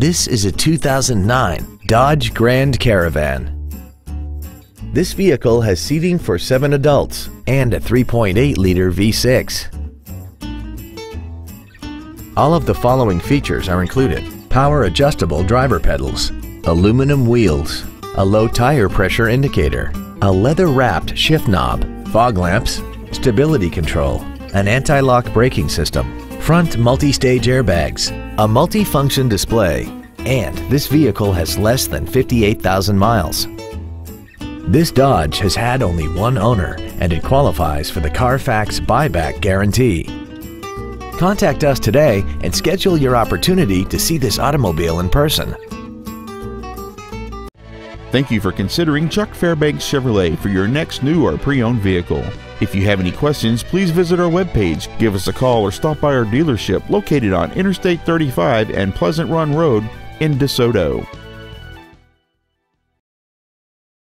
This is a 2009 Dodge Grand Caravan. This vehicle has seating for 7 adults and a 3.8-liter V6. All of the following features are included: power adjustable driver pedals, aluminum wheels, a low tire pressure indicator, a leather-wrapped shift knob, fog lamps, stability control, an anti-lock braking system, front multi-stage airbags, a multi-function display, and this vehicle has less than 58,000 miles. This Dodge has had only one owner and it qualifies for the Carfax buyback guarantee. Contact us today and schedule your opportunity to see this automobile in person. Thank you for considering Chuck Fairbanks Chevrolet for your next new or pre-owned vehicle. If you have any questions, please visit our webpage, give us a call, or stop by our dealership located on Interstate 35 and Pleasant Run Road in DeSoto.